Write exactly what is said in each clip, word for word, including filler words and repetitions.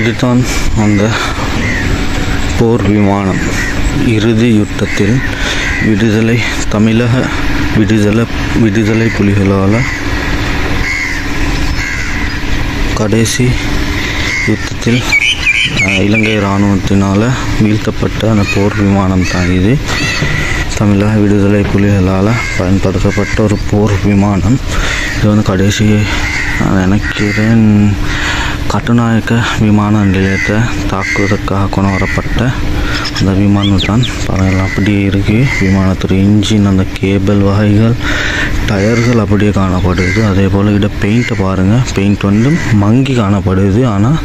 இதுதான் அந்த போர் விமானம். இறுதி யுத்தத்தில் விடுதலை தமிழக விடுதலை விடுதலை புலிகளால் கடைசி யுத்தத்தில் இலங்கை இராணுவத்தினால் வீழ்த்தப்பட்ட அந்த போர் விமானம் தான் இது. தமிழக விடுதலை புலிகளால் பயன்படுத்தப்பட்ட ஒரு போர் விமானம் இது. வந்து கடைசி நினைக்கிறேன் கட்டுநாயக்க விமான நிலையத்தை தாக்குவதற்காக கொண்டு வரப்பட்ட அந்த விமானம் தான் பாருங்கள். அப்படியே இருக்குது விமானத்துடைய இன்ஜின், அந்த கேபிள் வகைகள், டயர்கள் அப்படியே காணப்படுது. அதே போல் இட பெயிண்ட்டை பாருங்கள், பெயிண்ட் வந்து மங்கி காணப்படுது. ஆனால்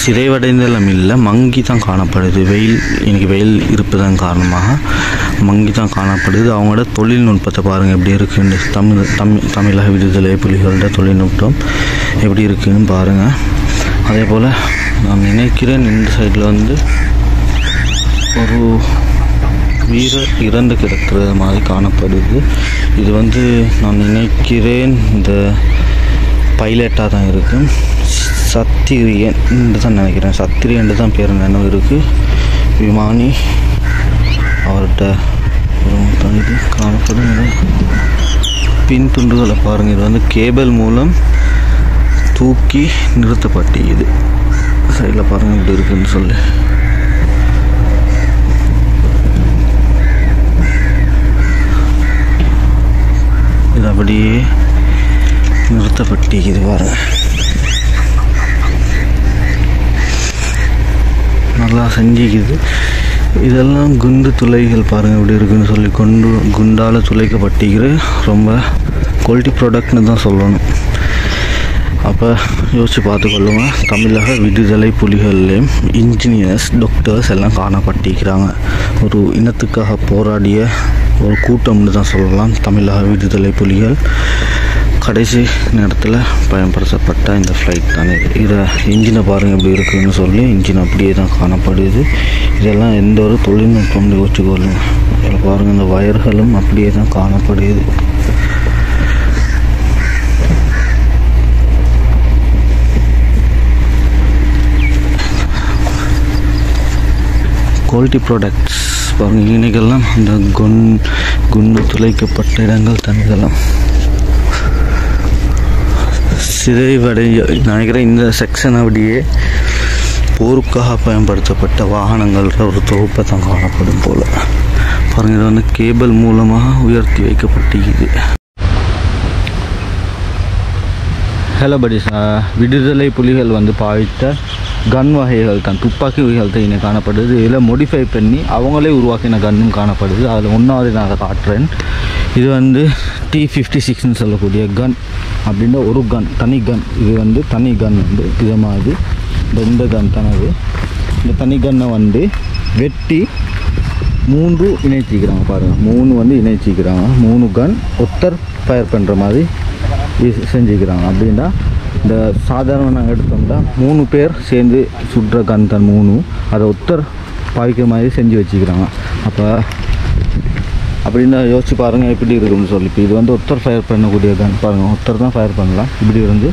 சிதைவடைந்தெல்லாம் இல்லை, மங்கி தான் காணப்படுது. வெயில் இன்னைக்கு வெயில் இருப்பதன் காரணமாக மங்கி தான் காணப்படுது. அவங்களோட தொழில்நுட்பத்தை பாருங்கள் எப்படி இருக்குன்னு. தமிழ் தமிழ் தமிழக விடுதலை புலிகளோட தொழில்நுட்பம் எப்படி இருக்குதுன்னு பாருங்கள். அதே போல் நான் நினைக்கிறேன் இந்த சைடில் வந்து ஒரு வீரர் இறந்து கிடக்கிறது மாதிரி காணப்படுது. இது வந்து நான் நினைக்கிறேன் இந்த பைலட்டாக தான் இருக்குது. சத்திரியன் என்று தான் நினைக்கிறேன், சத்திரியன் தான் பேர் நினைவு இருக்குது. விமானி அவர்கிட்ட ஒரு இது காணப்படும். பின் துண்டுகளை பாருங்கள், இது வந்து கேபிள் மூலம் தூக்கி நிறுத்தப்பட்டு இது சைடில் பாருங்கள் இப்படி இருக்குன்னு சொல்லி. இது அப்படியே நிறுத்தப்பட்டு இது பாருங்கள். நல்லா செஞ்சிக்குது. இதெல்லாம் குண்டு துளைகள் பாருங்கள் எப்படி இருக்குதுன்னு சொல்லி கொண்டு குண்டால் துளைக்கப்பட்டிக்கிற ரொம்ப குவாலிட்டி ப்ராடக்ட்னு தான் சொல்லணும். அப்போ யோசித்து பார்த்துக்கொள்ளுங்க, தமிழக விடுதலை புலிகள்லேயும் இன்ஜினியர்ஸ் டாக்டர்ஸ் எல்லாம் காணப்பட்டிருக்கிறாங்க. ஒரு இனத்துக்காக போராடிய ஒரு கூட்டம்னு தான் சொல்லலாம் தமிழக விடுதலை புலிகள். கடைசி நேரத்தில் பயன்படுத்தப்பட்ட இந்த ஃப்ளைட் தானே. இதை இன்ஜினை பாருங்கள் எப்படி இருக்குதுன்னு சொல்லி இன்ஜின் அப்படியே தான் காணப்படுது. இதெல்லாம் எந்த ஒரு தொழில்நுட்பம் யோசிச்சுக்கொள்ளுங்க. இதில் பாருங்கள் இந்த வயர்களும் அப்படியே தான் காணப்படுது. குவாலிட்டி ப்ராடக்ட்ஸ் பாருங்கள். இன்றைக்கெல்லாம் இந்த குண் குண்டு துளைக்கப்பட்ட இடங்கள் தனிதெல்லாம் சிதைவடைய நினைக்கிற இந்த செக்ஷன் அப்படியே போருக்காக பயன்படுத்தப்பட்ட வாகனங்கள ஒரு தொகுப்பை தான் காணப்படும் போல் பாருங்கள். இது வந்து கேபிள் மூலமாக உயர்த்தி வைக்கப்பட்டிருக்குது. ஹலோ படிஸ், விடுதலை புலிகள் வந்து பாவித்த கன் வகைகள் தான், துப்பாக்கி வகைகள் தான் இன்னும் காணப்படுது. இதில் மோடிஃபை பண்ணி அவங்களே உருவாக்கின கன்னும் காணப்படுது. அதில் ஒன்றாவது நான் அதை காட்டுறேன். இது வந்து டி ஃபிஃப்டி சிக்ஸ்ன்னு சொல்லக்கூடிய கன் அப்படின்ற ஒரு கன், தனி கன். இது வந்து தனி கன் வந்து இது மாதிரி இந்த கன் தனது இந்த தனி கன்னை வந்து வெட்டி மூன்று இணைச்சிக்கிறாங்க பாருங்கள். மூணு வந்து இணைச்சிக்கிறாங்க, மூணு கன் ஒத்தர் ஃபயர் பண்ணுற மாதிரி செஞ்சுக்கிறாங்க. அப்படின்னா இந்த சாதாரண நாங்கள் எடுத்தோம்னா மூணு பேர் சேர்ந்து சுடுற கன் தான் மூணு, அதை ஒத்தர் பாய்க்கிற மாதிரி செஞ்சு வச்சுக்கிறாங்க. அப்போ அப்படின்னு யோசிச்சு பாருங்கள் எப்படி இருக்குன்னு சொல்லி. இப்போ இது வந்து ஒருத்தர் ஃபயர் பண்ணக்கூடிய கன் பாருங்கள், ஒருத்தர் தான் ஃபயர் பண்ணலாம். இப்படி வந்து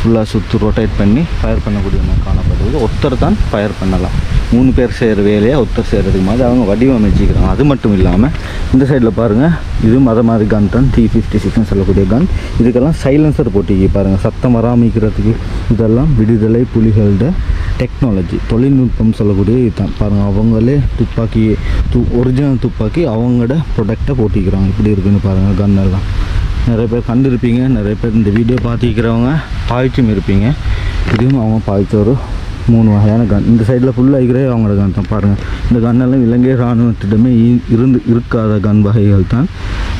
ஃபுல்லாக சுற்று ரொட்டேட் பண்ணி ஃபயர் பண்ணக்கூடிய கன் காணப்படுது. ஒருத்தர் தான் ஃபயர் பண்ணலாம், மூணு பேர் செய்கிற வேலையை ஒருத்தர் செய்கிறதுக்கு மாதிரி அவங்க வடிவமைச்சிக்கிறாங்க. அது மட்டும் இல்லாமல் இந்த சைடில் பாருங்கள், இதுவும் அதை மாதிரி கன் தான், த்ரீ ஃபிஃப்டி சிக்ஸ்ன்னு சொல்லக்கூடிய கன். இதுக்கெல்லாம் சைலன்சர் போட்டிக்கு பாருங்கள், சத்தம் வராமிக்கிறதுக்கு. இதெல்லாம் விடுதலை புலிகளோட டெக்னாலஜி, தொழில்நுட்பம் சொல்லக்கூடிய இதுதான் பாருங்கள். அவங்களே துப்பாக்கி து ஒரிஜினல் துப்பாக்கி அவங்களோட ப்ரொடக்டாக போட்டிக்கிறாங்க. இப்படி இருக்குதுன்னு பாருங்கள் கன்னெல்லாம். நிறைய பேர் கண்டிருப்பீங்க, நிறைய பேர் இந்த வீடியோ பார்த்துக்கிறவங்க பாய்ச்சும் இருப்பீங்க. இதுவும் அவங்க பாய்ச்ச ஒரு மூணு வகையான கன். இந்த சைடில் ஃபுல்லாக இருக்கிறே அவங்களோட கன் தான் பாருங்கள். இந்த கன்னெல்லாம் இலங்கை இராணுவத்திடமே இருந்து இருக்காத கன் வகைகள் தான்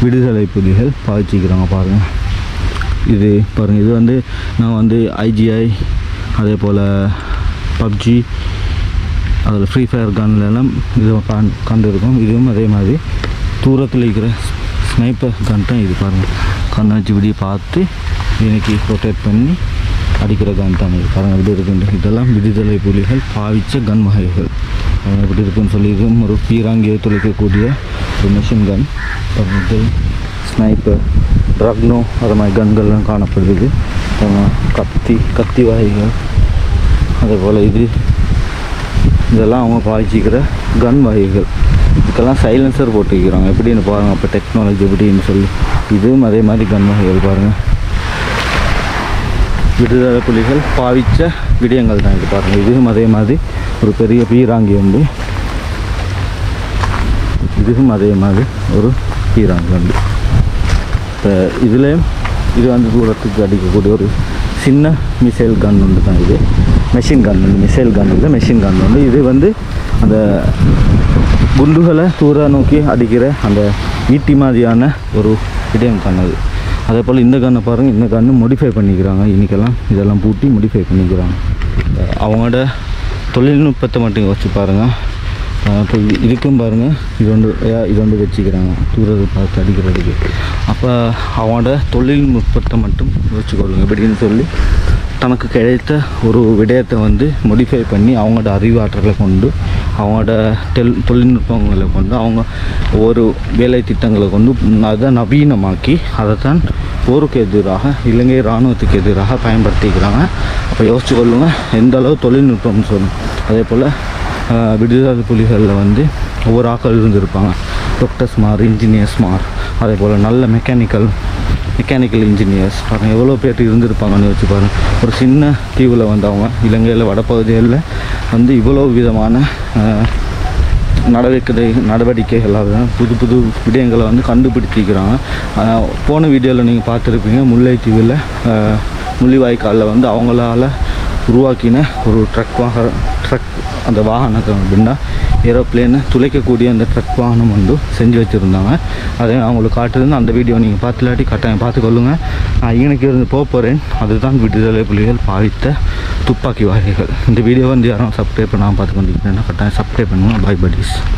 விடுதலை புலிகள் பாய்ச்சிக்கிறாங்க பாருங்கள். இது பாருங்கள், இது வந்து நான் வந்து ஐஜிஐ, அதே போல் பப்ஜி, அதில் ஃப்ரீ ஃபயர் கன்லாம் இது கண் கண்டிருக்கோம். இதுவும் அதே மாதிரி தூரத்தில் இருக்கிற ஸ்னைப்பர் கன் தான் இது பாருங்கள். கண்ணை வச்சு இப்படி பார்த்து இன்னைக்கு ரொட்டேட் பண்ணி அடிக்கிற கன் தான் இது பாருங்கள். இப்படி இருக்குண்டு. இதெல்லாம் விடுதலை புலிகள் பாவித்த கன் வகைகள் இப்படி இருக்குன்னு சொல்லி. இதுவும் ஒரு பீராங்கியை துளைக்கக்கூடிய ஒரு மிஷின் கன், ஸ்னைப்பர், ட்ரக்னோ, அது மாதிரி கன்கள்லாம் காணப்படுது. கத்தி கத்தி வகைகள் அதுபோல் இது இதெல்லாம் அவங்க பாய்ச்சிக்கிற கன் வகைகள். இதுக்கெல்லாம் சைலன்சர் போட்டு வைக்கிறாங்க எப்படின்னு பாருங்கள். அப்போ டெக்னாலஜி எப்படின்னு சொல்லி இதுவும் அதே மாதிரி கன் வகைகள் பாருங்கள். விடுதலை புலிகள் பாவித்த விடயங்கள் தான் இது பாருங்கள். இதுவும் அதே மாதிரி ஒரு பெரிய பீராங்கி உண்டு, இதுவும் அதே மாதிரி ஒரு பீராங்கி உண்டு. இப்போ இதில் இது வந்து தூரத்துக்கு அடிக்கக்கூடிய ஒரு சின்ன மிசைல் கன் ஒன்று தான் இது. மெஷின் கன் உண்டு, மிசைல் கன் இல்லை மெஷின் கன் உண்டு. இது வந்து அந்த குண்டுகளை தூர நோக்கி அடிக்கிற அந்த ஈட்டி மாதிரியான ஒரு விடயம் கண்ணது. அதே போல் இந்த கண்ணை பாருங்கள், இந்த கண்ணு மோடிஃபை பண்ணிக்கிறாங்க. இன்றைக்கெல்லாம் இதெல்லாம் பூட்டி மோடிஃபை பண்ணிக்கிறாங்க. அவங்களோட தொழில்நுட்பத்தை மட்டும் வச்சு பாருங்கள். இப்போ இதுக்கும் பாருங்கள், இது ஒன்று இது ஒன்று வச்சுக்கிறாங்க தூரத்தை பார்த்து அடிக்கிறதுக்கு. அப்போ அவங்களோட தொழில்நுட்பத்தை மட்டும் வச்சுக்கொள்ளுங்க அப்படின்னு சொல்லி தனக்கு கிடைத்த ஒரு விடயத்தை வந்து மோடிஃபை பண்ணி அவங்களோட அறிவாற்றலை கொண்டு அவங்களோட டெல் தொழில்நுட்பங்களை கொண்டு அவங்க ஒரு வேலை திட்டங்களை கொண்டு அதை நவீனமாக்கி அதை தான் போருக்கு எதிராக இலங்கை இராணுவத்துக்கு எதிராக பயன்படுத்திக்கிறாங்க. அப்போ யோசிச்சு கொள்ளுங்கள் எந்த அளவு தொழில்நுட்பம்னு சொல்லணும். அதே போல் விடுதலை புலிகளில் வந்து ஒவ்வொரு ஆக்கள் இருந்திருப்பாங்க, டாக்டர்ஸ் மார், இன்ஜினியர்ஸ் மார், அதே போல் நல்ல மெக்கானிக்கல் மெக்கானிக்கல் இன்ஜினியர்ஸ் பாருங்கள் எவ்வளோ பேர் இருந்திருப்பாங்கன்னு வச்சு பாருங்கள். ஒரு சின்ன தீவில் வந்தவங்க இலங்கையில் வடப்பகுதிகளில் வந்து இவ்வளோ விதமான நடவடிக்கை நடவடிக்கைகளாக தான் புது புது விடயங்களை வந்து கண்டுபிடிச்சிக்கிறாங்க. போன வீடியோவில் நீங்கள் பார்த்துருப்பீங்க, முல்லைத்தீவில் முள்ளிவாய்க்காலில் வந்து அவங்களால உருவாக்கின ஒரு ட்ரக் வாக ட்ரக் அந்த வாகனத்தை அப்படின்னா ஏரோப்ளேனை துளைக்கக்கூடிய அந்த ட்ரக் வாகனம் வந்து செஞ்சு வச்சுருந்தாங்க. அதை அவங்களுக்கு காட்டுறது அந்த வீடியோ நீங்கள் பார்த்துலாட்டி கட்டாயம் பார்த்துக்கொள்ளுங்கள். நான் இன்றைக்கி இருந்து போகிறேன். அதுதான் விடுதலை புலிகள் பாவித்த துப்பாக்கி வகைகள். இந்த வீடியோ வந்து யாரும் சப்ஸ்கிரைப் பண்ணாமல் பார்த்து கொண்டிருக்கேன்னா கட்டாயம் சப்ஸ்கிரைப் பண்ணுங்கள். Bye buddies.